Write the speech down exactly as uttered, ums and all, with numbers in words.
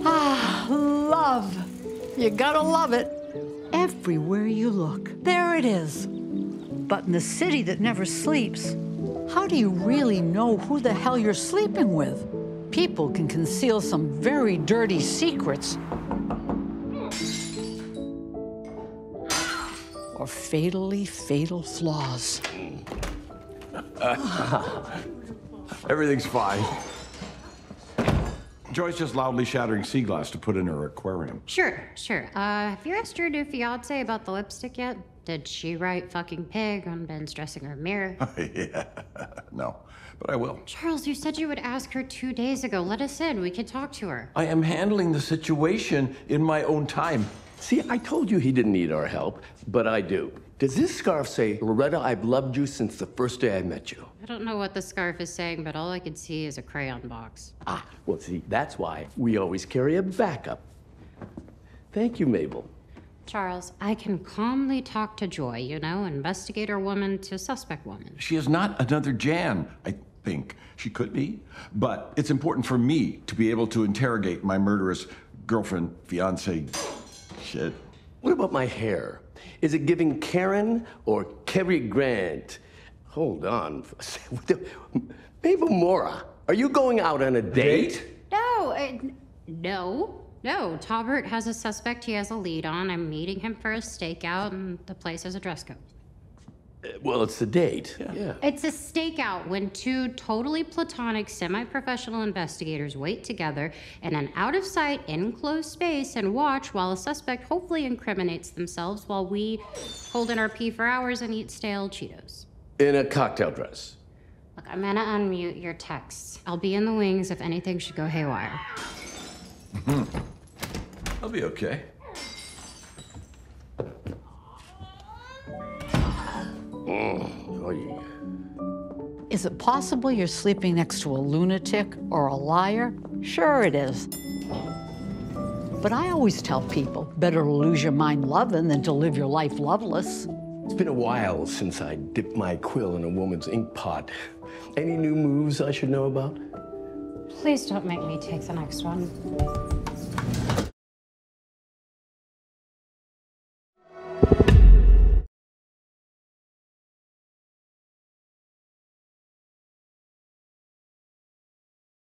Ah, love. You gotta love it. Everywhere you look, there it is. But in the city that never sleeps, how do you really know who the hell you're sleeping with? People can conceal some very dirty secrets. Or fatally fatal flaws. Everything's fine. Joy's just loudly shattering sea glass to put in her aquarium. Sure, sure. Uh, have you asked your new fiance about the lipstick yet? Did she write fucking pig on Ben's dressing room mirror? Yeah, no, but I will. Charles, you said you would ask her two days ago. Let us in, we can talk to her. I am handling the situation in my own time. See, I told you he didn't need our help, but I do. Does this scarf say, "Loretta, I've loved you since the first day I met you"? I don't know what the scarf is saying, but all I can see is a crayon box. Ah, well, see, that's why we always carry a backup. Thank you, Mabel. Charles, I can calmly talk to Joy, you know, investigator woman to suspect woman. She is not another Jan, I think. She could be, but it's important for me to be able to interrogate my murderous girlfriend, fiance, shit. What about my hair? Is it giving Karen or Cary Grant? Hold on. Mabel Mora, are you going out on a date? No, uh, no. No, Talbert has a suspect he has a lead on. I'm meeting him for a stakeout, and the place has a dress code. Uh, well, it's the date. Yeah. Yeah. It's a stakeout when two totally platonic, semi-professional investigators wait together in an out-of-sight, enclosed space and watch while a suspect hopefully incriminates themselves while we hold in our pee for hours and eat stale Cheetos. In a cocktail dress. Look, I'm gonna unmute your texts. I'll be in the wings if anything should go haywire. Mm-hmm. I'll be okay. Is it possible you're sleeping next to a lunatic or a liar? Sure it is. But I always tell people, better to lose your mind loving than to live your life loveless. It's been a while since I dipped my quill in a woman's ink pot. Any new moves I should know about? Please don't make me take the next one.